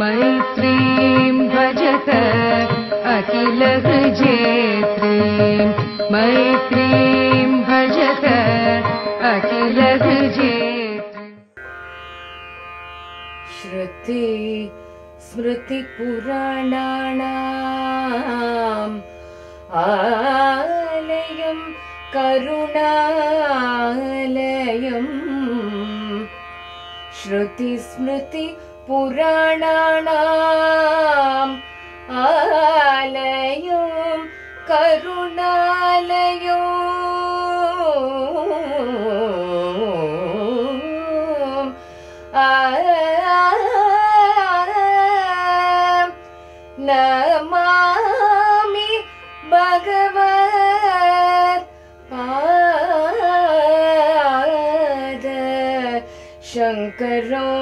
मैत्रीं भजत अखिल जेत्रीं मैत्रीं भजत अखिल जेत्रीं। श्रुति स्मृति पुराणानां आलयं करुणालयं। श्रुति स्मृति पुराणानाम् आलयं करुणालयं नमामि भगवत्पाद शङ्करम्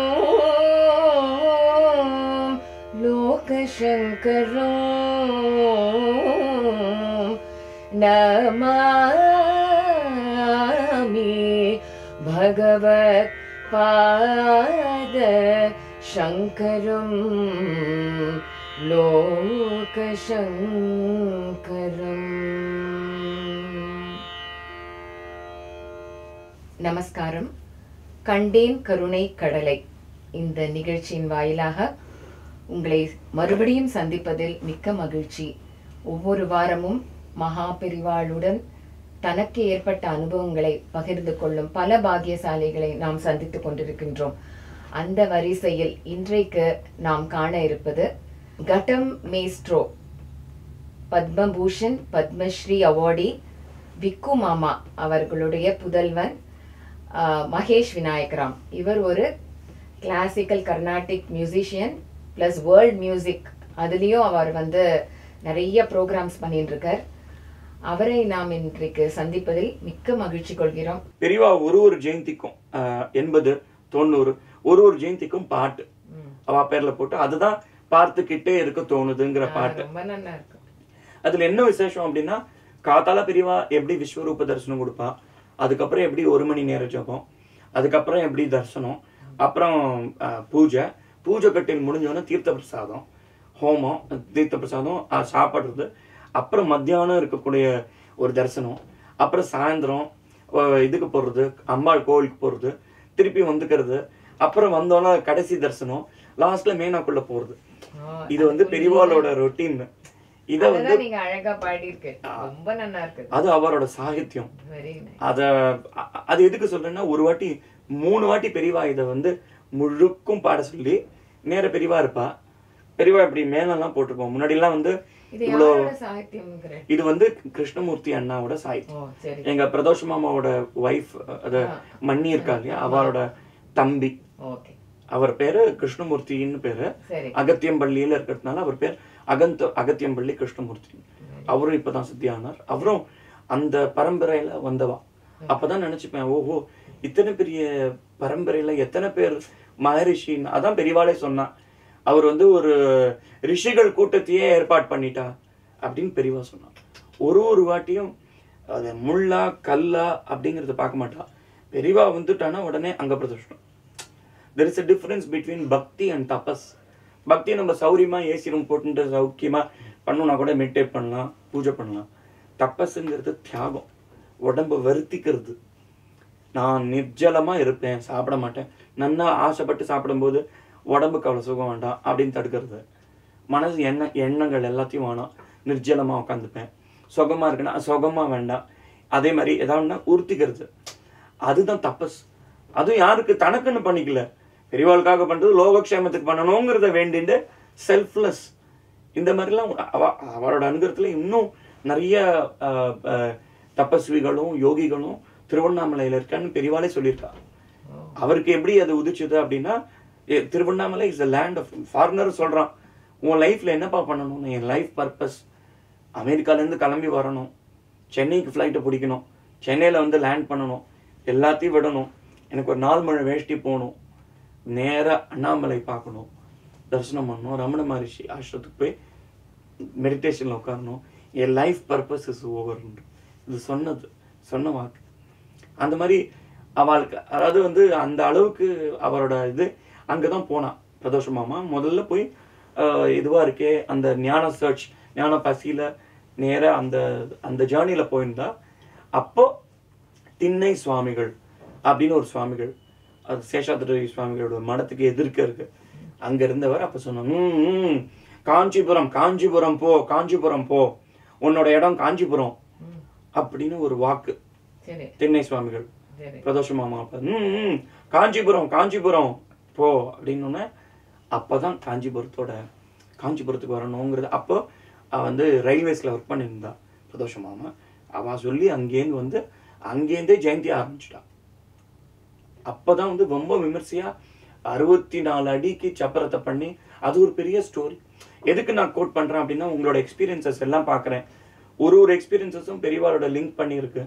शंकरो नमामि भगवत्पाद शंकरं लोकशंकरं। नमस्कारम्। कंडेन करुणै कडलै इंद निगழ்ச்சியின் வாயிலாக உங்களை மறுபடியும் சந்திப்பதில் மிக்க மகிழ்ச்சி. ஒவ்வொரு வாரமும் மகா பெரிவாளுடன் தனக்கு ஏற்பட்ட அனுபவங்களை பகிர்ந்து கொள்ளும் பல பாக்கியசாலிகளை நாம் சந்தித்துக் கொண்டிருக்கின்றோம். அந்த வரிசையில் இன்றைக்கு நாம் காண இருப்பது கடம் மேஸ்ட்ரோ, பத்மபூஷன் பத்மஸ்ரீ அவார்டி விக்கு மாமா அவர்களுடைய புதல்வன் மகேஷ் விநாயகராம். இவர் ஒரு classical Carnatic musician plus world music अदलियो प्रोग्राम्स नाम इन்றைக்கு சந்திப்பதில் மிக்க மகிழ்ச்சி கொள்கிறோம். பெரியவா ஒரு ஜெயந்திக்கும் 80 90 ஒரு ஜெயந்திக்கும் பாட்டு அவ பேர்ல போட்டு அதுதான் பார்த்துக்கிட்டே இருக்க தோணுதுங்கற பாட்டு ரொம்ப நல்லா இருக்கு. அதுல என்ன விசேஷம் அப்படினா காதால பெரியவா எப்படி விஸ்வரூப தரிசனம் கொடுப்பா, அதுக்கு அப்புறம் எப்படி 1 மணி நேர ஜபம், அதுக்கு அப்புறம் எப்படி தரிசனம், அப்புறம் பூஜை, பூஜை கட்டில் முடிஞ்சோன்னா தீர்த்த பிரசாதம் ஹோமம், தீர்த்த பிரசாதம் சாப்பிட்றது, அப்புறம் மத்தியானம் இருக்கக்கூடிய ஒரு தரிசனம், அப்புறம் சாயந்தரம் இதுக்கு போகிறது அம்பாள் கோவிலுக்கு போகிறது, திருப்பி வந்துக்கிறது, அப்புறம் வந்தோன்னா கடைசி தரிசனம், லாஸ்ட்டில் மேனாக்குள்ளே போகிறது. இது பெரியவாளோட ரொட்டீன். இதை நீங்க அழகா பாடிருக்கு, ரொம்ப நல்லா இருக்கு. அது அவரோட சாகித்யம். அது எதுக்கு சொல்றேன்னா ஒரு வாட்டி 3 வாட்டி பெரியவா இதை முழுக்கும் பாட சொல்லி நேர பெரியவா இருப்பா. பெரியவா இப்படி மேலாம் போட்டிருப்போம். முன்னாடி எல்லாம் இது கிருஷ்ணமூர்த்தி அண்ணாவோட சாகித்யம். எங்க பிரதோஷ் மாமாவோட வைஃப் அத மன்னி இருக்கா இல்லையா, அவரோட தம்பி, அவர் பேரு கிருஷ்ணமூர்த்தின்னு பேரு. அகத்தியம்பள்ளியில இருக்கிறதுனால அவர் பேர் அகத்தியம்பள்ளி கிருஷ்ணமூர்த்தி. அவரும் இப்பதான் சித்தியானார். அவரும் அந்த பரம்பரையில வந்தவா. அப்பதான் நினைச்சுப்பேன், ஓஹோ இத்தனை பெரிய பரம்பரையில எத்தனை பேர் மகரிஷின்னு. அதான் பெரியவாளே சொன்னா அவர் ஒரு ரிஷிகள் கூட்டத்தையே ஏற்பாடு பண்ணிட்டா அப்படின்னு பெரியவா சொன்னா. ஒரு வாட்டியும் அது முள்ளா கல்லா அப்படிங்கறத பார்க்க மாட்டா. பெரியவா வந்துட்டானா உடனே அங்க பிரதர்ஷனம். There is a difference between bhakti and tapas. பக்தி நம்ம சௌரியமா ஏசி ரூம் போட்டு சௌக்கியமா பண்ணோம்னா கூட மெடிடேட் பண்ணலாம், பூஜை பண்ணலாம். தபஸுங்கிறது தியாகம், உடம்பு வருத்திக்கிறது. நான் நிர்ஜலமா இருப்பேன், சாப்பிட மாட்டேன், நன்னா ஆசைப்பட்டு சாப்பிடும்போது உடம்புக்கு அவ்வளோ சுகம் வேண்டாம் அப்படின்னு தடுக்கிறது. மனசு எண்ணங்கள் எல்லாத்தையும் வேணாம், நிர்ஜலமாக உட்காந்துப்பேன். சுகமா இருக்குன்னா சுகமாக வேண்டாம், அதே மாதிரி ஏதாவதுனா உறுத்திக்கிறது. அதுதான் தபஸ். அதுவும் யாருக்கு தனக்குன்னு பண்ணிக்கல, பெரியவாளுக்காக பண்ணுறது, லோகக்ஷேமத்துக்கு பண்ணணுங்கிறத வேண்டிட்டு செல்ஃப்லெஸ். இந்த மாதிரிலாம் அவரோட அனுகிரகத்தில் இன்னும் நிறைய தபஸ்விகளும் யோகிகளும் திருவண்ணாமலையில இருக்கான்னு பெரியவாளே சொல்லியிருக்கா. அவருக்கு எப்படி அது உதிச்சது அப்படின்னா, Tiruvannamalai is a land of foreigner சொல்றான். உன் லைஃப்ல என்னப்பா பண்ணணும், என் லைஃப் பர்பஸ் அமெரிக்காலேருந்து கிளம்பி வரணும், சென்னைக்கு ஃப்ளைட்டை பிடிக்கணும், சென்னையில் லேண்ட் பண்ணணும், எல்லாத்தையும் விடணும், எனக்கு ஒரு 4 மணி வேஷ்டி போகணும், நேராக அண்ணாமலை பார்க்கணும், தரிசனம் பண்ணணும், ரமண மகரிஷி ஆசிரமத்துக்கு போய் மெடிடேஷனில் உட்காரணும், என் லைஃப் பர்பஸ் இஸ் ஓவர். இது சொன்ன வாக்கு. அந்த மாதிரி அவளுக்கு அதாவது அந்த அளவுக்கு அவரோட இது அங்கதான் போனான். பிரதோஷமாமா முதல்ல போய் இதுவா இருக்கே அந்த ஞான சர்ச் ஞான பசியில நேர அந்த அந்த ஜர்னில போயிருந்தா அப்போ திண்ணை சுவாமிகள் அப்படின்னு ஒரு சுவாமிகள் சேஷாத்ரி சுவாமிகளோட மடத்துக்கு எதிர்க்க இருக்கு அங்க இருந்தவர் அப்ப சொன்னாங்க காஞ்சிபுரம் காஞ்சிபுரம் போ காஞ்சிபுரம் போ உன்னோட இடம் காஞ்சிபுரம் அப்படின்னு ஒரு வாக்கு திண்ணை சுவாமிகள் பிரதோஷமாமா காஞ்சிபுரம் காஞ்சிபுரம் போ அப்படின்னே அப்பதான் காஞ்சிபுரத்தோட காஞ்சிபுரத்துக்கு வரணும்ங்கிறது அப்போ வந்து ரயில்வேஸ்ல ஒர்க் பண்ணியிருந்தா பிரதோஷமாமா அவ சொல்லி அங்கேருந்து வந்து அங்கேருந்தே ஜெயந்தி ஆரம்பிச்சுட்டா அப்பதான் வந்து ரொம்ப விமர்சையா 64 அடிக்கு சப்பரத்தை பண்ணி அது ஒரு பெரிய ஸ்டோரி எதுக்கு நான் கோட் பண்றேன் அப்படின்னா உங்களோட எக்ஸ்பீரியன்சஸ் எல்லாம் பாக்குறேன் ஒரு ஒரு எக்ஸ்பீரியன்சஸும் பெரியவாளோட லிங்க் பண்ணியிருக்கு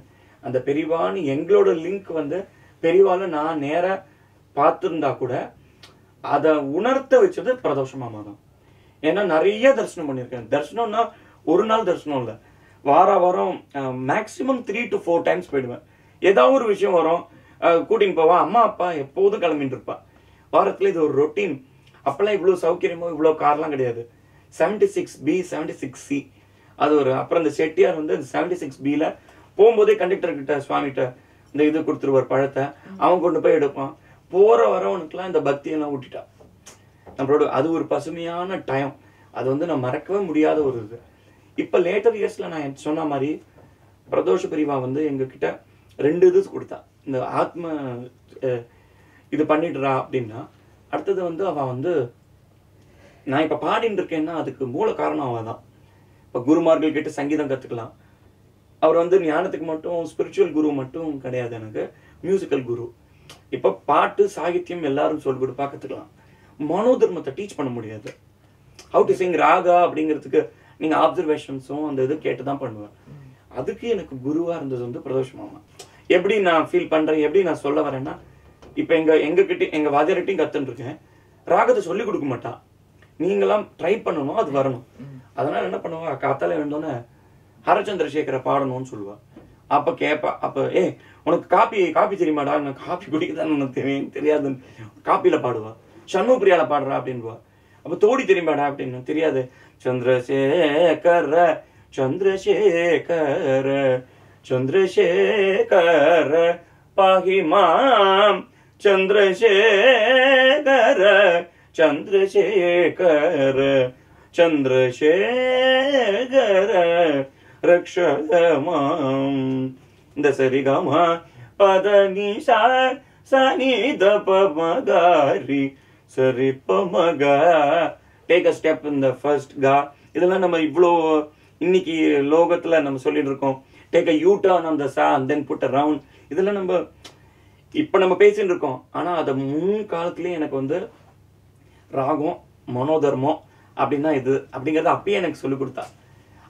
அந்த பெரியவான்னு எங்களோட லிங்க் வந்து பெரியவாளை நான் நேர பார்த்துருந்தா கூட அதை உணர்த்த வச்சது பிரதோஷமாமா தான் ஏன்னா நிறைய தரிசனம் பண்ணியிருக்கேன் தரிசனம்னா ஒரு நாள் தரிசனம் இல்லை வார வாரம் மேக்சிமம் 3 to 4 டைம்ஸ் போயிடுவேன் ஏதாவது ஒரு விஷயம் வரும் கூட்டின்னு போவா அம்மா அப்பா எப்போதும் கிளம்பிட்டு இருப்பா வாரத்துல இது ஒரு ரொட்டீன் அப்பெல்லாம் இவ்வளவு சௌகரியமோ இவ்வளவு கார்லாம் கிடையாது 76B 76C அது ஒரு அப்புறம் இந்த செட்டியார் வந்து 76Bல போகும்போதே கண்டக்டர் கிட்ட சுவாமிகிட்ட இந்த இது கொடுத்துருவார் பழத்தை அவன் கொண்டு போய் எடுப்பான் போற வரவனுக்குலாம் இந்த பக்தியெல்லாம் ஊட்டிட்டா நம்மளோட அது ஒரு பசுமையான டைம் அது வந்து நான் மறக்கவே முடியாத ஒரு இது இப்போ லேட்டர் இயர்ஸ்ல நான் சொன்ன மாதிரி பிரதோஷ பிரிவா வந்து எங்ககிட்ட 2 இது கொடுத்தா இந்த ஆத்ம இது பண்ணிடுறா அப்படின்னா அடுத்தது வந்து அவன் வந்து நான் இப்போ பாடிட்டு இருக்கேன்னா அதுக்கு மூல காரணம் அவன் தான் இப்போ குருமார்கள் கிட்ட சங்கீதம் கற்றுக்கலாம் அவர் வந்து ஞானத்துக்கு மட்டும் ஸ்பிரிச்சுவல் குரு மட்டும் கிடையாது எனக்கு மியூசிக்கல் குரு இப்போ பாட்டு சாகித்யம் எல்லாரும் சொல்லி கொடுப்பா கற்றுக்கலாம் மனோதர்மத்தை டீச் பண்ண முடியாது ஹவு டு சிங் ராகா அப்படிங்கிறதுக்கு நீங்கள் ஆப்சர்வேஷன்ஸும் அந்த இது கேட்டு தான் பண்ணுவேன் அதுக்கு எனக்கு குருவாக இருந்தது வந்து பிரதோஷமாமா எப்படி நான் ஃபீல் பண்ணுறேன் எப்படி நான் சொல்ல வரேன்னா இப்போ எங்கள் வாதியார்கிட்டையும் கற்றுட்டுருக்கேன் ராகத்தை சொல்லிக் கொடுக்க மாட்டான் நீங்களாம் ட்ரை பண்ணணும் அது வரணும் அதனால் என்ன பண்ணுவாங்க காத்தால வேணும்னு ஹரச்சந்திரசேகரை பாடணும்னு சொல்லுவாள் அப்போ கேட்பா அப்போ ஏ உனக்கு காப்பி காப்பி தெரியுமாடா எனக்கு காப்பி குடிக்க தான் உனக்கு தெரியும் தெரியாதுன்னு காப்பியில் பாடுவாள் சண்முக பிரியால பாடுறா அப்படின்வா அப்போ தோடி தெரியுமாடா அப்படின்னு தெரியாது சந்திரசேகர சந்திரசேகர சந்திரசேகர பாகிமாம் சந்திரசேகர சந்திரசேகர சந்திரசேகர ரக்ஷமாம் இந்த சரிகமா பதனிசா சனித பமகாரி சரி பமகா டேக் அ ஸ்டெப் இந்த ஃபர்ஸ்ட் கா இதெல்லாம் நம்ம இவ்வளோ இன்னைக்கு லோகத்தில் நம்ம சொல்லிட்டு இருக்கோம் டேக் அ யூ டர்ன் அந்த சா and then put a round இதெல்லாம் நம்ம இப்போ நம்ம பேசிட்டு இருக்கோம் ஆனால் அதை முன் காலத்துலேயே எனக்கு வந்து ராகம் மனோதர்மம் அப்படின்னா இது அப்படிங்கிறத அப்பயே எனக்கு சொல்லிக் கொடுத்தா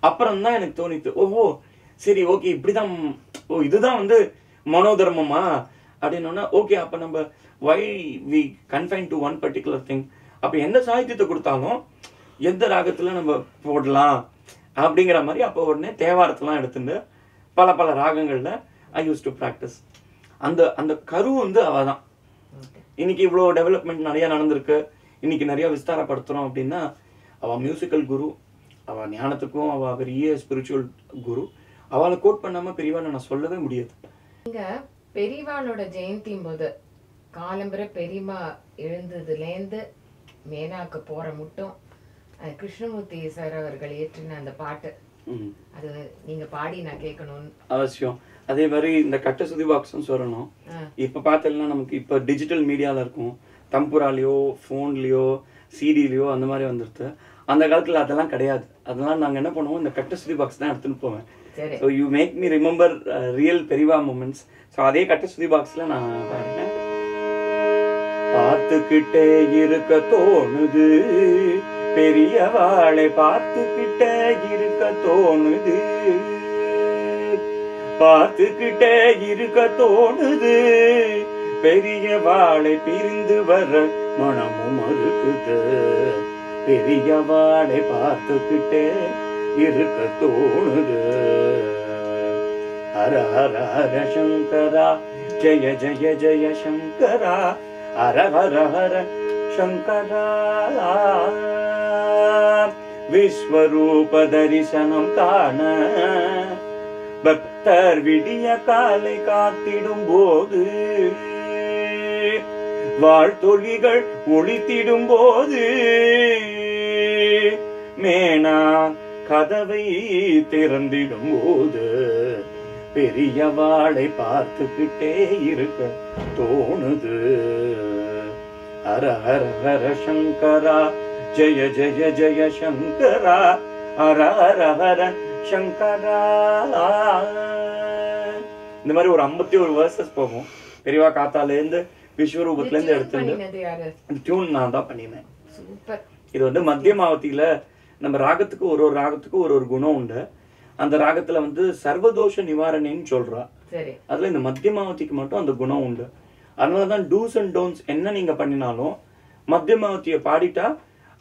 அப்புறம் தான் எனக்கு தோணித்து ஓஹோ சரி ஓகே இப்படிதான் ஓ இதுதான் வந்து மனோதர்மமா அப்படின்னோன்னா ஓகே அப்போ நம்ம why we confine to one particular thing அப்போ எந்த சாகித்யத்தை கொடுத்தாலும் எந்த ராகத்தில் நம்ம போடலாம் அப்படிங்கிற மாதிரி அப்போ உடனே தேவாரத்தெல்லாம் எடுத்துட்டு பல பல ராகங்களில் ஐ யூஸ் டு ப்ராக்டிஸ் அந்த அந்த கரு வந்து அவள் தான் இன்னைக்கு இவ்வளோ டெவலப்மெண்ட் நிறையா நடந்திருக்கு இன்னைக்கு நிறையா விஸ்தாரப்படுத்துகிறோம் அப்படின்னா அவள் மியூசிக்கல் குரு அவள் ஞானத்துக்கும் அவள் பெரிய ஸ்பிரிச்சுவல் குரு அவளை கோட் பண்ணாமல் பெரியவான்னு நான் சொல்லவே முடியாது பெரியவாளோட ஜெயந்தியும் போது காலம்புரை பெரியமா எழுந்ததுலேருந்து மேனாக்கு போற மட்டும் கிருஷ்ணமூர்த்தி சார் அவர்கள் ஏற்றின அந்த பாட்டு அது நீங்க பாடி நான் கேட்கணும் அவசியம் அதே மாதிரி இந்த கட்ட சுதி பாக்ஸும் சொல்லணும் இப்ப பார்த்தோம்னா நமக்கு இப்ப டிஜிட்டல் மீடியால இருக்கும் தம்புராலையோ போன்லயோ சிடிலயோ அந்த மாதிரி வந்துருது அந்த காலத்துல அதெல்லாம் கிடையாது அதெல்லாம் நாங்க என்ன பண்ணுவோம் இந்த கட்ட சுதி பாக்ஸ் தான் எடுத்துட்டு போவேன் So you make me remember real periva moments. So அதே கட்ட சுதி பாக்ஸ்ல நான் பாடுறேன். பார்த்துக்கிட்டே இருக்க தோணுது பெரியவாளை பார்த்துக்கிட்டே இருக்க தோணுது பார்த்துக்கிட்டே இருக்க தோணுது பெரியவாளை பிரிந்து வர மனமும் மறுக்குது பெரியவாளை பார்த்துக்கிட்டே இருக்க தோணுது ஹர ஹர ஹர சங்கரா ஜய ஜய ஜய சங்கரா ஹர ஹர ஹர शंकरा विश्वरूप दर्शनम काण भक्तर विडिय काले कात्तिडुम बोधु वाल्तोलिगल ओलितिडुम बोधु मेना कदवै तिरंदिडुम बोधु पेरिय वाळै पार्त्तुकिट्टे इरुक्क तोणुदु हर हर हर शंकरा जय जय जय शंकरा हर हर हर शंकरा இந்த மாதிரி ஒரு 51 வெர்சஸ் போகும் பெரியவா காத்தால இருந்து விஸ்வரூபத்துல இருந்து எடுத்துட்டு டியூன் நான் தான் பண்ணினேன் சூப்பர் இது வந்து மத்தியமாவதியில நம்ம ராகத்துக்கு ஒரு ராகத்துக்கு ஒரு குணம் உண்டு அந்த ராகத்துல வந்து சர்வதோஷ நிவாரணின்னு சொல்றா சரி அதுல இந்த மத்தியமாவதிக்கு மட்டும் அந்த குணம் உண்டு அதனால தான் டூஸ் அண்ட் டோன்ஸ் என்ன நீங்க பண்ணினாலும் மத்தியமாவதியை பாடிட்டா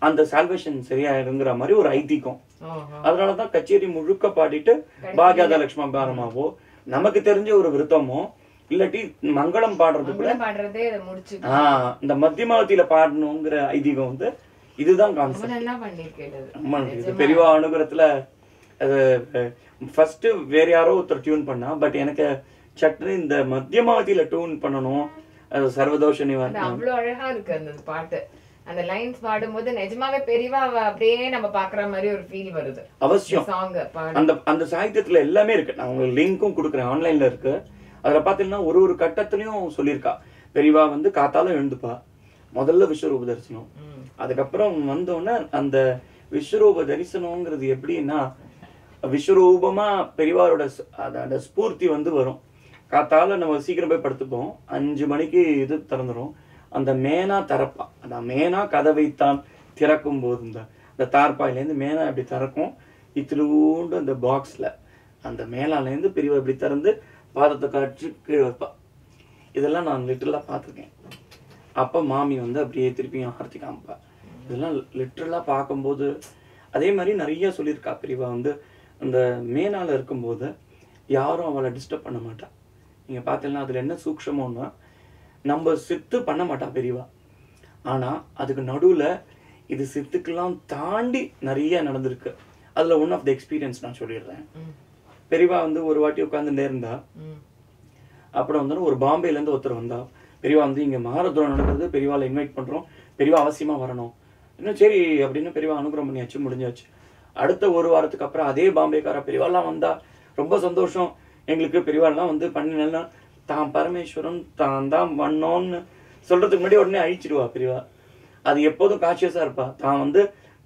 அந்த சால்வேஷன் சரியா இருக்குற மாதிரி ஒரு ஐதீகம் அதனால தான் கச்சேரி முழுக்க பாடிட்டு பாக்யாத லட்சுமி பாரமாவோ நமக்கு தெரிஞ்ச ஒரு விருத்தமோ இல்லட்டி மங்களம் பாடுறதுக்குள்ள பாடுறதே இத முடிச்சு இந்த மத்தியமாவதியில பாடணும்ங்கற ஐதீகம் வந்து இதுதான் கான்செப்ட் நல்லா பண்ணிருக்கேன் இது பெரிய அனுபவத்துல ஃபர்ஸ்ட் வேற யாரோ ஒரு டியூன் பண்ணா பட் எனக்கு சட்னி இந்த மத்தியமாவதியில டியூன் பண்ணனும் அது சர்வதோஷ நிவாரணம் அவ்ளோ அழகா இருக்கு அந்த பாட்டு அந்த லைன்ஸ் பாடும்போது நிஜமாவே பெரியவா அப்படியே நம்ம பார்க்கற மாதிரி ஒரு ஃபீல் வருது அவசியம் சாங் அந்த அந்த சாகித்யத்துல எல்லாமே இருக்கு நான் உங்களுக்கு லிங்க்கும் கொடுக்கிறேன் ஆன்லைன்ல இருக்கு அதல பார்த்தீங்கன்னா ஒரு கட்டத்துலயும் சொல்லிருக்கா பெரியவா வந்து காத்தால எழுந்துப்பா முதல்ல விஸ்வரூப தரிசனம் அதுக்கு அப்புறம் வந்தோனே அந்த விஸ்வரூப தரிசனம்ங்கிறது எப்படின்னா விஸ்வரூபமா பெரியவாரோட அந்த ஸ்பூர்த்தி வந்து வரும் காத்தால நம்ம சீக்கிரம் போய் படுத்துப்போம் 5 மணிக்கு இது திறந்துரும் அந்த மேனா தரப்பா அந்த மேனா கதவை தான் திறக்கும் போது அந்த தார்பாயிலேந்து மேனா இப்படி திறக்கும் இத்துலூண்டு அந்த பாக்ஸ்ல அந்த மேலாலேந்து பெரியவா இப்படி திறந்து பாதத்தை காட்டி கீழே வைப்பா இதெல்லாம் நான் லிட்டரலா பார்த்திருக்கேன் அப்போ மாமி வந்து அப்படியே திருப்பியும் ஆர்த்தி காமிப்பா இதெல்லாம் லிட்டரலா பார்க்கும்போது அதே மாதிரி நிறைய சொல்லியிருக்கா பெரியவா வந்து அந்த மேனால இருக்கும்போது யாரும் அவளை டிஸ்டர்ப் பண்ண மாட்டா நீங்கள் பார்த்தீங்கன்னா அதில் என்ன சூக்ஷமோன்னா நம்ம சித்து பண்ண மாட்டா பெரியவா ஆனா அதுக்கு நடுவுல இது சித்துக்கெல்லாம் தாண்டி நிறைய நடந்துருக்கு அதுல ஒன் ஆஃப் தி எக்ஸ்பீரியன்ஸ் நான் சொல்லிடுறேன் பெரியவா வந்து ஒரு வாட்டி உட்கார்ந்து இருந்தா அப்புறம் வந்து ஒரு பாம்பேல இருந்து ஒருத்தர் வந்தா பெரியவா வந்து இங்க மகாரத்ரம் நடக்குது பெரியவால இன்வைட் பண்றோம் பெரியவா அவசியமா வரணும் இன்னும் சரி அப்படின்னு பெரியவா அனுகிரகம் பண்ணியாச்சு முடிஞ்சாச்சு அடுத்த ஒரு வாரத்துக்கு அப்புறம் அதே பாம்பேக்கார பெரியவாலாம் வந்தா ரொம்ப சந்தோஷம் எங்களுக்கு பெரியவாலாம் வந்து பண்ணினா தான் பரமேஸ்வரன் தான் தான் வண்ணோன்னு சொல்றதுக்கு முன்னாடி உடனே அழிச்சிடுவா பெரியவா அது எப்போதும் கான்ஷியஸா இருப்பா தான் வந்து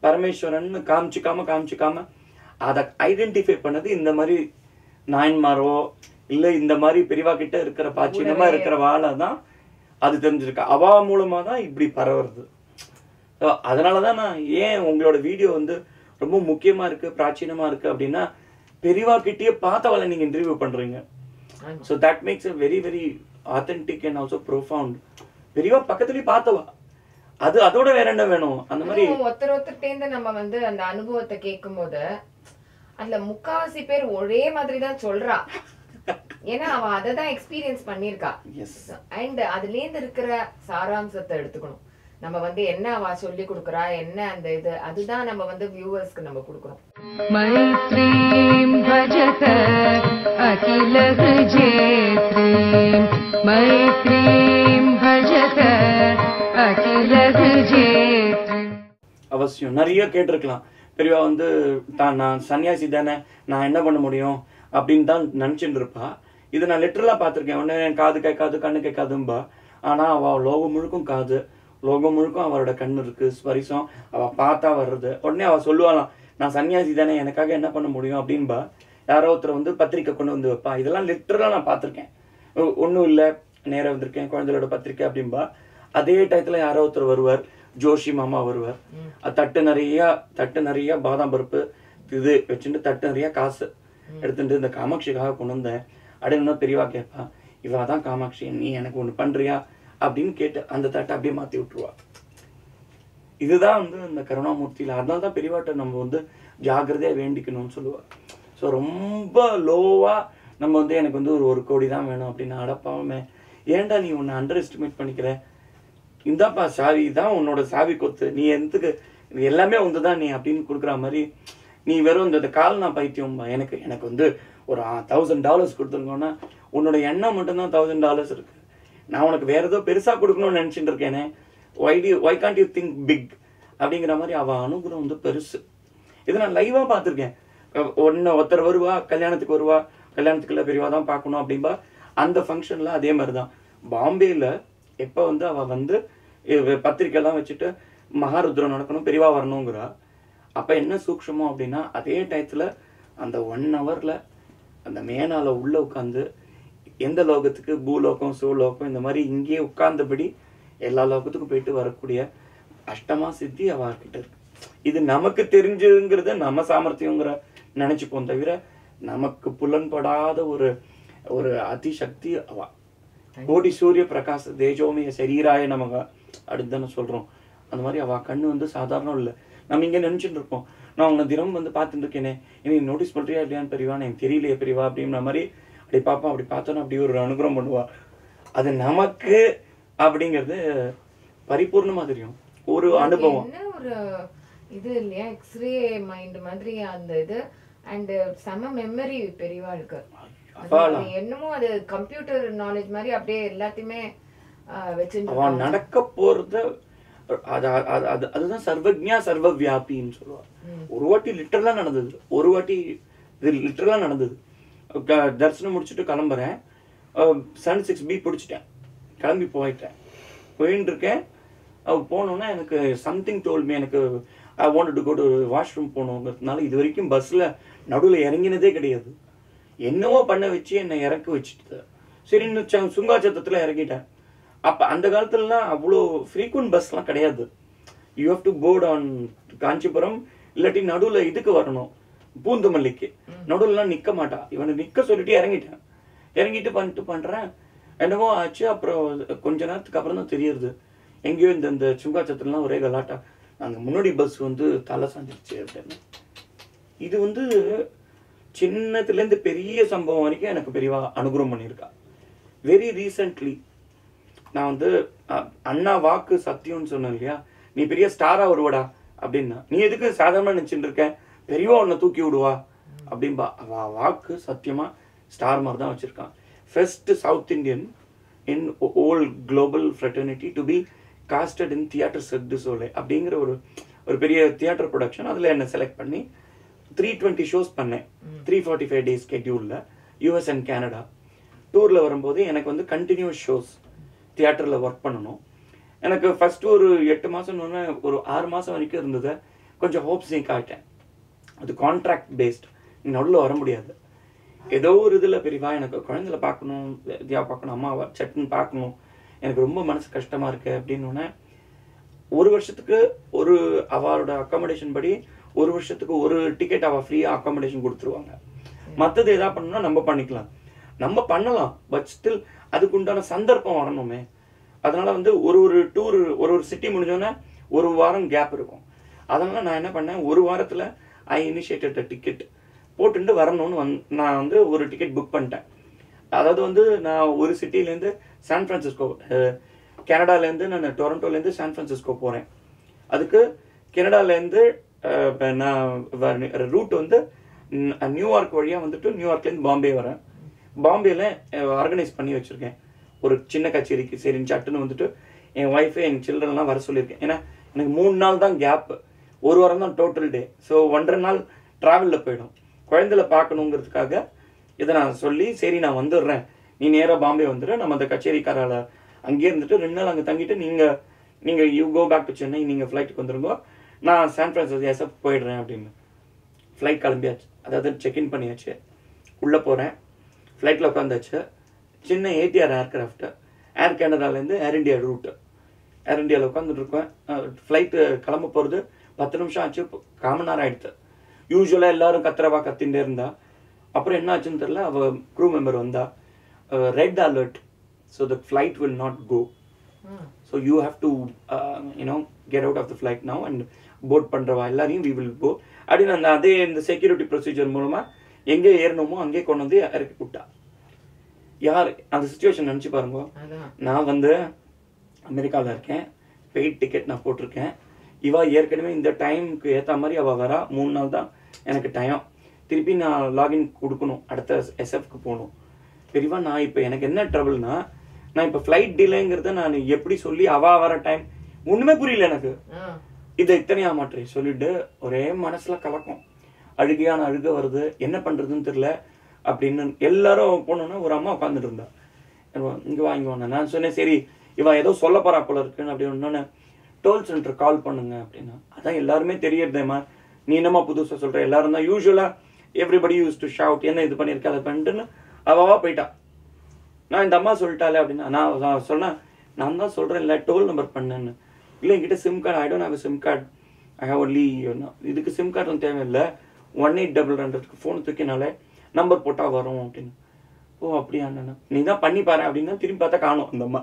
பரமேஸ்வரன் காமிச்சுக்காம அதை ஐடென்டிஃபை பண்ணது இந்த மாதிரி நாயன்மாரோ இல்லை இந்த மாதிரி பெரியவா கிட்ட இருக்கிற பாச்சினமா இருக்கிற வாழை தான் அது தெரிஞ்சிருக்கா அவா மூலமா தான் இப்படி பரவுறது அதனாலதான் நான் ஏன் உங்களோட வீடியோ வந்து ரொம்ப முக்கியமா இருக்கு பிராச்சீனமா இருக்கு அப்படின்னா பெரியவா கிட்டயே பார்த்தவளை நீங்க இன்டர்வியூ பண்றீங்க so that makes a very very authentic and also profound பெரியவா பக்கத்துல பார்த்தவா அது அதோட வேற என்ன வேணும் அந்த மாதிரி ஒருத்தர்ட்டேந்து நம்ம வந்து அந்த அனுபவத்தை கேக்கும்போது அதுல முக்காவாசி பேர் ஒரே மாதிரி தான் சொல்றா ஏனா அவ அத தான் எக்ஸ்பீரியன்ஸ் பண்ணிருக்கா எஸ் and அதுல இருந்து இருக்கிற சாராம்சத்தை எடுத்துக்கணும் நம்ம வந்து என்ன அவ சொல்லி கொடுக்கறா என்ன அந்த இது அதுதான் நம்ம வந்து வியூவர்ஸ்க்கு நம்ம கொடுக்கிறோம் மைத்ரீம் பஜத அகிலஹ ஜேத்ரீம் மைத்ரீம் பஜத அகிலஹ ஜேத்ரீம் அவசியம் நிறைய கேட்டிருக்கலாம் பெரியவா வந்து தான் நான் சன்னியாசி தானே நான் என்ன பண்ண முடியும் அப்படின்னு தான் நினைச்சிட்டு இருப்பா இதை நான் லிட்டரலா பார்த்திருக்கேன் உடனே என் காது கேட்காது கண்ணு கேட்காதும்பா ஆனா அவ லோகம் முழுக்கும் காது லோகம் முழுக்கும் அவரோட கண்ணு இருக்கு ஸ்பரிசம் அவ பார்த்தா வர்றது உடனே அவ சொல்லுவாளாம் நான் சன்னியாசி தானே எனக்காக என்ன பண்ண முடியும் அப்படின்பா யாரோ ஒருத்தர் வந்து பத்திரிக்கை கொண்டு வந்து வைப்பா இதெல்லாம் லிட்டரலா நான் பார்த்திருக்கேன் ஒன்றும் இல்லை நேராக வந்திருக்கேன் குழந்தைகளோட பத்திரிக்கை அப்படின்பா அதே டயத்துல யாரோ ஒருத்தர் வருவார் ஜோஷி மாமா வருவார் தட்டு நிறைய பாதாம் பருப்பு இது வச்சுட்டு தட்டு நிறைய காசு எடுத்துட்டு இந்த காமாட்சிக்காக கொண்டு வந்தேன் அப்படின்னு பெரியவா கேட்பா இவாதான் காமாட்சி நீ எனக்கு ஒன்று பண்றியா அப்படின்னு கேட்டு அந்த தட்டை அப்படியே மாத்தி விட்டுருவா இதுதான் வந்து இந்த கருணாமூர்த்தியில அதனால தான் பெரியவாட்ட நம்ம வந்து ஜாகிரதையா வேண்டிக்கணும்னு சொல்லுவா ஸோ ரொம்ப லோவா நம்ம வந்து எனக்கு வந்து ஒரு 1 கோடி தான் வேணும் அப்படின்னு அடப்பாவே ஏன்டா நீ உன்னை அண்டர் எஸ்டிமேட் பண்ணிக்கிற इंदापा सावी தான் உன்னோட சாவி கொத்து நீ எந்தக்கு எல்லாமே உண்டதான் நீ அப்படினு குடுக்குற மாதிரி நீ வெறும் இந்த கால்னா பைத்தியம்மா எனக்கு எனக்கு வந்து ஒரு $1000 கொடுத்துங்கனா உன்னோட எண்ணம் மட்டும் தான் $1000 இருக்கு நான் உனக்கு வேற ஏதோ பெருசா கொடுக்கணும்னு நினைச்சிட்டு இருக்கேனே why can't you think big அப்படிங்கற மாதிரி அவ அனுகுரம் வந்து பெருசு இது நான் லைவா பாத்துர்க்கேன் ஒருத்தர் வருவா கல்யாணத்துக்கு கல்யாணத்துக்குள்ள பெரியவா தான் பார்க்கணும் அப்படிம்பா அந்த ஃபங்க்ஷன்ல அதே மாதிரி தான் பாம்பேல எப்ப வந்து அவ வந்து பத்திரிக்கை எல்லாம் வச்சிட்டு மகாருத்ரம் நடக்கணும் பெரியவா வரணும்ங்கறா அப்ப என்ன சூக்ஷ்மம் அப்படினா அதே டைத்துல அந்த 1 ஹவர்ல அந்த மேனால உள்ள உட்கார்ந்து எந்த லோகத்துக்கு பூலோகம் சூலோகம் இந்த மாதிரி இங்கே உட்கார்ந்தபடி எல்லா லோகத்துக்கும் போயிட்டு வரக்கூடிய அஷ்டமா சித்தி அவர்கிட்ட இருக்கு இது நமக்கு தெரிஞ்சதுங்கிறது நம்ம சாமர்த்தியம்ங்கற நினைச்சுப்போம் தவிர நமக்கு புலன்படாத ஒரு ஒரு அதிசக்தி அவ கோடி சூரிய பிரகாச தேஜோமய சரீராய நமக்கு அடுத்தன சொல்றோம் அந்த மாதிரி அவ கண்ணு வந்து சாதாரணம் இல்ல நம்ம இங்க நினைச்சிட்டு இருக்கோம் நான் உன்ன தினம் வந்து பார்த்துட்டு இருக்கேனே நீ நோட்டீஸ் பண்றியா இல்லையான்னு பெரியவா எனக்கு தெரியலையே பெரியவா அப்படிங்கிற மாதிரி அப்படி பாப்பா அப்படி பார்த்தோன்னா அப்படி ஒரு அனுகிரகம் பண்ணுவா அது நமக்கு அப்படிங்கிறது பரிபூர்ணமா தெரியும் ஒரு அனுபவம் என்ன ஒரு இது இல்லையா எக்ஸ்ரே மைண்ட் மாதிரி அந்த இது அண்ட் சம மெமரி பெரியவா இருக்கு என்னமோ அது கம்ப்யூட்டர் நாலேஜ் மாதிரி அப்படியே எல்லாத்தையுமே வச்சிருக்கா நடக்க போறது அதுதான் சர்வஜ்ஞா சர்வ வியாபின்னு சொல்லுவாங்க ஒரு வாட்டி லிட்டரலா நடந்தது தரிசனம் முடிச்சுட்டு கிளம்புறேன் 76B பிடிச்சிட்டேன் கிளம்பி போயிட்டு இருக்கேன் போனோன்னா எனக்கு சம்திங் டோல் மீ எனக்கு I wanted to go to washroom போனோங்கிறதுனால இது வரைக்கும் பஸ்ல நடுவுல இறங்கினதே கிடையாது என்னவோ பண்ண வச்சு என்னை இறக்க வச்சுட்டு சரி இன்னும் சுங்காச்சத்துல இறக்கிட்டேன் அப்ப அந்த காலத்துலலாம் அவ்வளோ ஃப்ரீக்வெண்ட் பஸ்லாம் கிடையாது you have to board on Kanchipuram இல்லாட்டி நடுவில் இதுக்கு வரணும் பூந்தமல்லிக்கு நடுவுலாம் நிற்க மாட்டா இவனை நிற்க சொல்லிட்டு இறங்கிட்டு பண்ணுறேன் என்னவோ ஆச்சு அப்புறம் கொஞ்ச நேரத்துக்கு அப்புறம் தான் தெரியுது எங்கேயோ இந்த சுங்காச்சத்துலாம் ஒரே கலாட்டா அந்த முன்னாடி பஸ் வந்து தலை சாஞ்சிருச்சு அப்படின்னு இது வந்து சின்னத்துலேருந்து பெரிய சம்பவம் வரைக்கும் எனக்கு பெரியவா அனுகிரகம் பண்ணியிருக்கா வெரி ரீசன்ட்லி நான் வந்து அண்ணா வாக்கு சத்தியம்னு சொன்னேன் இல்லையா நீ பெரிய ஸ்டாரா வருவடா அப்படின்னா நீ எதுக்கு சாதாரணமா நினைச்சுட்டு இருக்க பெரியவா உன்னை தூக்கி விடுவா அப்படின்பா அவ வாக்கு சத்தியமா ஸ்டார் மாதிரி தான் வச்சிருக்கான் first South Indian in old global fraternity to be casted in theatre set Sholay அப்படிங்கிற ஒரு ஒரு பெரிய தியேட்டர் ப்ரொடக்ஷன் அதில் என்னை செலக்ட் பண்ணி 320 ஷோஸ் பண்ணேன் 345 டேஸ் ஸ்கெட்யூலில் US அண்ட் கனடா டூரில் வரும்போது எனக்கு வந்து கண்டினியூஸ் ஷோஸ் தியேட்டரில் ஒர்க் பண்ணணும் எனக்கு ஃபஸ்ட்டு ஒரு 8 மாதம் ஒரு 6 மாதம் வரைக்கும் இருந்தது கொஞ்சம் ஹோப் சீக் ஆகிட்டேன் அது கான்ட்ராக்ட் பேஸ்ட் நடுவில் வர முடியாது ஏதோ ஒரு இதில் பெரியவா எனக்கு குழந்தைகளை பார்க்கணும் தியா பார்க்கணும் அம்மாவை சட்டுன்னு பார்க்கணும் எனக்கு ரொம்ப மனசு கஷ்டமாக இருக்குது அப்படின்னு ஒரு வருஷத்துக்கு ஒரு அவரோட அக்காமடேஷன் படி ஒரு வருஷத்துக்கு ஒரு டிக்கெட் அவள் ஃப்ரீயாக அக்காமடேஷன் கொடுத்துருவாங்க மற்றது எதா பண்ணணும்னா நம்ம பண்ணிக்கலாம் நம்ம பண்ணலாம் பட் ஸ்டில் அதுக்குண்டான சந்தர்ப்பம் வரணுமே அதனால வந்து ஒரு டூர் ஒரு சிட்டி முடிஞ்சோன்னா ஒரு வாரம் கேப் இருக்கும் அதனால நான் என்ன பண்ணேன் ஒரு வாரத்தில் ஐ இனிஷியேட்டட் டிக்கெட் போட்டுட்டு வரணும்னு நான் வந்து ஒரு டிக்கெட் புக் பண்ணிட்டேன் அதாவது வந்து நான் ஒரு சிட்டிலேருந்து சான் ஃப்ரான்சிஸ்கோ கனடாலேருந்து நான் டொரண்டோலேருந்து சான் ஃப்ரான்சிஸ்கோ போகிறேன் அதுக்கு கனடாலேருந்து நான் ரூட் வந்து நியூயார்க் வழியாக வந்துட்டு நியூயார்க்லேருந்து பாம்பே வரேன் பாம்பேயில் ஆர்கனைஸ் பண்ணி வச்சுருக்கேன் ஒரு சின்ன கச்சேரிக்கு சரின்னு சட்டுன்னு வந்துட்டு என் ஒய்ஃபு என் சில்ட்ரன்லாம் வர சொல்லியிருக்கேன் ஏன்னா எனக்கு 3 நாள் தான் கேப்பு ஒரு வாரம் தான் டோட்டல் டே ஸோ 1.5 நாள் ட்ராவலில் போயிடும் குழந்தைகளை பார்க்கணுங்கிறதுக்காக இதை நான் சொல்லி சரி நான் வந்துடுறேன் நீ நேராக பாம்பே வந்துடுறேன் நம்ம அந்த கச்சேரிக்காரால் அங்கேயே இருந்துட்டு 2 நாள் அங்கே தங்கிட்டு நீங்கள் you go back to Chennai நீங்கள் ஃப்ளைட்டுக்கு வந்துருங்கோ நான் சான் ஃப்ரான்சிஸ்கோ போயிடுறேன் அப்படின்னு ஃப்ளைட் கிளம்பியாச்சு அதாவது செக்இன் பண்ணியாச்சு உள்ளே போகிறேன் ஃப்ளைட்டில் உட்காந்தாச்சு சின்ன ஏடிஆர் ஏர்க்ராஃப்ட்டு ஏர் கனடாலேருந்து ஏர் இண்டியா ரூட்டு உட்காந்துட்டு இருக்கேன் ஃப்ளைட்டு கிளம்ப போகிறது 10 நிமிஷம் ஆச்சு காமனார் ஆகிடுது யூஸ்வலாக எல்லோரும் கத்திரவா கத்தின்ண்டே இருந்தா அப்புறம் என்ன ஆச்சுன்னு தெரில அவள் க்ரூ மெம்பர் வந்தா red alert so the flight will not go so you have to you know get out of the flight now and board பண்ணுறவா எல்லாரையும் வி வில் கோ அப்படின்னு அந்த அதே இந்த செக்யூரிட்டி ப்ரொசீஜர் மூலமாக எங்கே ஏறணுமோ அங்கே கொண்டு வந்து இறக்கி விட்டா யார் அந்த சிச்சுவேஷன் நினச்சி பாருங்க நான் வந்து அமெரிக்காவில் இருக்கேன் பெய்ட் டிக்கெட் நான் போட்டிருக்கேன். இவா ஏற்கனவே இந்த டைமுக்கு ஏற்ற மாதிரி அவள் வரா. 3 நாள் தான் எனக்கு டைம். திருப்பி நான் லாகின் கொடுக்கணும், அடுத்த எஸ்எஃப்க்கு போகணும். பெரியவா நான் இப்போ எனக்கு என்ன ட்ரபிள்னா, நான் இப்போ ஃப்ளைட் டிலேங்கிறத நான் எப்படி சொல்லி அவள் வர டைம் ஒன்றுமே புரியல எனக்கு. இதை இத்தனையா மாற்றி சொல்லிட்டு ஒரே மனசில் கலக்கும், அழுகையான அழுக வருது, என்ன பண்ணுறதுன்னு தெரில அப்படின்னு. எல்லாரும் போனோன்னா ஒரு அம்மா உட்காந்துட்டு இருந்தா. இங்கே வாங்கிவானே நான் சொன்னேன், சரி இவன் ஏதோ சொல்ல போறா போல இருக்குன்னு. அப்படி ஒன்னொன்னு டோல் சென்டர் கால் பண்ணுங்க அப்படின்னா, அதான் எல்லாருமே தெரியறதேம்மா, நீ என்னம்மா புதுசாக சொல்கிற, எல்லாரும் தான் யூஸ்வலாக எவ்ரிபடி யூஸ் டு ஷவுட், என்ன இது பண்ணியிருக்கா அதை பண்ணிட்டுன்னு அவா போயிட்டா. நான் இந்த அம்மா சொல்லிட்டாலே அப்படின்னா, நான் சொன்னேன் நான் தான் சொல்கிறேன் இல்லை டோல் நம்பர் பண்ணுன்னு. இல்லை என்கிட்ட sim card I don't have sim card, I have only இதுக்கு சிம் கார்டு ஒன்றும் தேவையில்லை, 1800க்கு ஃபோன் தூக்கினாலே நம்பர் போட்டால் வரும் அப்படின்னு. ஓ அப்படியா அண்ணா, நீ தான் பண்ணி பாரு அப்படின்னா திரும்பி பார்த்தா காணும் அந்த அம்மா,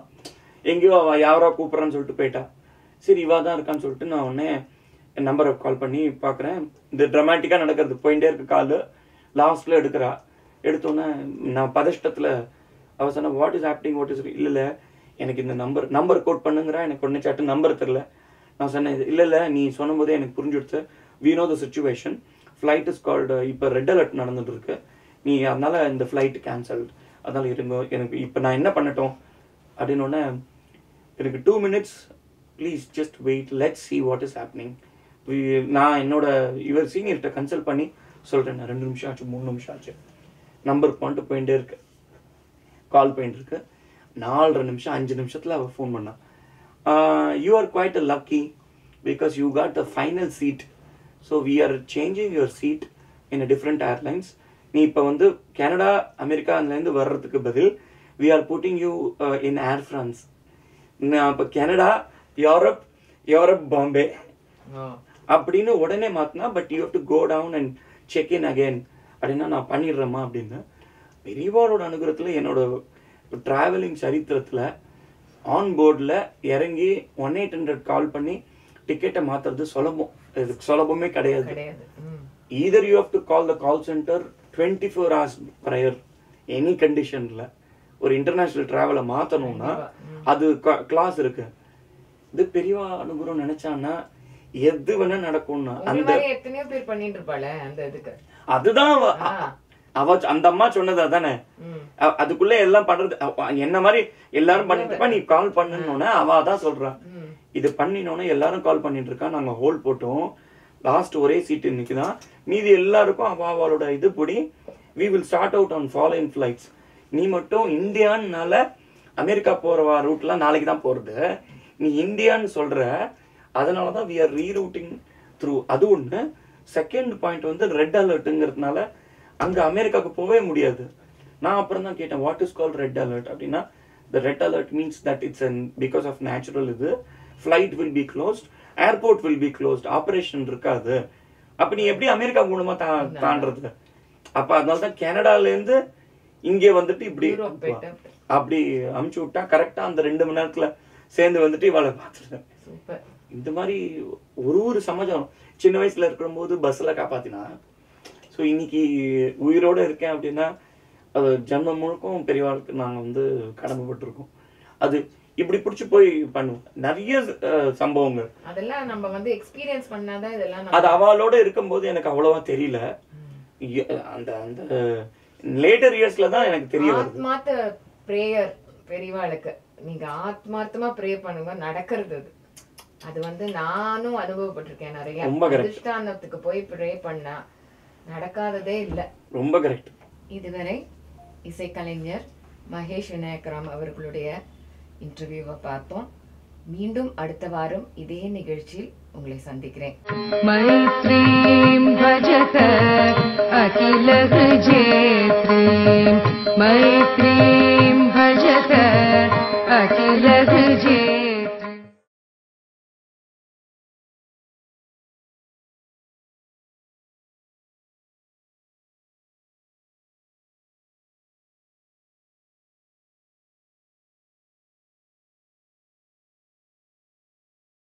எங்கேயோ அவள் யாரோ கூப்பிட்றான்னு சொல்லிட்டு போயிட்டா. சரி இவா தான் இருக்கான்னு சொல்லிட்டு நான் உடனே என் நம்பரை கால் பண்ணி பார்க்குறேன். இந்த ட்ரமாட்டிக்காக நடக்கிறது போயிட்டே இருக்கு. கால் லாஸ்ட்டில் எடுக்கிறா. எடுத்தோன்னே நான் பதஷ்டத்தில் அவள் சொன்னால் what is opting what is. இல்லை இல்லை எனக்கு இந்த நம்பர் கோட் பண்ணுங்கிறா. எனக்கு ஒன்று சாட்டு நம்பர் தெரில. நான் சொன்னேன் இல்லை இல்லை நீ சொன்னும் போதே எனக்கு புரிஞ்சுடுச்சு, we know the situation, flight is called, இப்போ ரெட் அலர்ட் நடந்துட்டு இருக்கு, நீ அதனால் இந்த ஃப்ளைட் கேன்சல், அதனால் இருங்க எனக்கு இப்போ நான் என்ன பண்ணட்டும் அப்படின்னோடனே எனக்கு 2 minutes please just wait, let's see what is happening. நான் என்னோட இவர் சீனியர்கிட்ட கன்சல்ட் பண்ணி சொல்கிறேன். நான் 2 நிமிஷம் ஆச்சு 3 நிமிஷம் ஆச்சு, நம்பர் பாயிண்ட்டு போயிட்டே இருக்கு, கால் போயிட்டு இருக்கு. 4.5 நிமிஷம் 5 நிமிஷத்தில் அவள் ஃபோன் பண்ணான். You are quite a lucky because you got the final seat, so we are changing your seat in a different airlines. நீ இப்போ வந்து கனடா அமெரிக்கா அதுலேருந்து வர்றதுக்கு பதில் we are putting you in air France. நான் இப்போ Canada Europe Bombay அப்படின்னு உடனே மாற்றினா, but you have to go down and check in again அப்படின்னா நான் பண்ணிடுறேம்மா அப்படின்னு. பெரியவாரோட அனுகிரகத்தில் என்னோட ட்ராவலிங் சரித்திரத்தில் ஆன் போர்டில் இறங்கி 1800 கால் பண்ணி டிக்கெட்டை மாற்றுறது சுலபம், இதுக்கு சுலபமே கிடையாது. either you have to call the call center 24 hours prior any condition la or international travel la maatanona adu class irukku idu periya anuguram nenachana edhu vena nadakonna andha etheniya per pannirupala andha idukku adu dhaan ava andha amma sonnadha thane adukulla ellam pandrathu enna mari ellarum panniruppa nee call pannunona ava dhaan solra idu panninona ellarum call pannirukka naanga hold potom last ஒரே seat இன்னைக்கு தான் மீதி எல்லாருக்கும் அவாவாலோட இது படி we will start out on following flights. நீ மட்டும் இந்தியான்னால அமெரிக்கா போகிற ரூட்லாம் நாளைக்கு தான் போகிறது, நீ இந்தியான்னு சொல்கிற, அதனால தான் வி ஆர் ரீரூட்டிங் த்ரூ. அது ஒன்று. செகண்ட் பாயிண்ட் வந்து ரெட் அலர்ட்டுங்கிறதுனால அங்கே அமெரிக்காவுக்கு போகவே முடியாது. நான் அப்புறம் தான் கேட்டேன் what is called red alert அப்படின்னா, the red alert means that it's and because of natural இது flight will be closed, airport will be closed, operation இருக்காது. அப்போ நீ எப்படி அமெரிக்கா மூலமாக தாண்டது? அப்போ அதனால தான் கனடாலேருந்து இங்கே வந்துட்டு இப்படி அப்படி அமுச்சு விட்டா கரெக்டாக அந்த 2 மணி நேரத்தில் சேர்ந்து வந்துட்டு இவளை பார்த்துட்டேன். இந்த மாதிரி ஒரு சமாச்சாரம் சின்ன வயசில் இருக்கிற போது பஸ்ஸில் காப்பாற்றினா. ஸோ இன்னைக்கு உயிரோடு இருக்கேன் அப்படின்னா அது ஜென்மம் முழுக்கும் பெரியவாளுக்கு நாங்கள் வந்து கடமைப்பட்டிருக்கோம். அது இப்படி பிடிச்சி போய் பண்ணுவோம். நிறைய சம்பவங்கள் அதெல்லாம் நம்ம வந்து எக்ஸ்பீரியன்ஸ் பண்ணாதான் இதெல்லாம். அது அவளோட இருக்கும்போது எனக்கு அவ்வளவா தெரியல, அந்த அந்த லேட்டர் இயர்ஸ்ல தான் எனக்கு தெரிய வருது. ஆத்மார்த்த பிரேயர் பெரியவாளுக்கு நீங்க ஆத்மார்த்தமா ப்ரே பண்ணுங்க நடக்கிறது. அது வந்து நானும் அனுபவப்பட்டிருக்கேன் நிறைய. அதிஷ்டானத்துக்கு போய் ப்ரே பண்ணா நடக்காததே இல்லை. ரொம்ப கரெக்ட். இதுவரை இசைக்கலைஞர் மகேஷ் விநாயக்ராம் அவர்களுடைய இன்டர்வியூவை பார்த்தோம். மீண்டும் அடுத்த வாரம் இதே நிகழ்ச்சியில் உங்களை சந்திக்கிறேன். மைத்ரீம் பஜத அகில ஜேத்ரீம் மைத்ரீம்.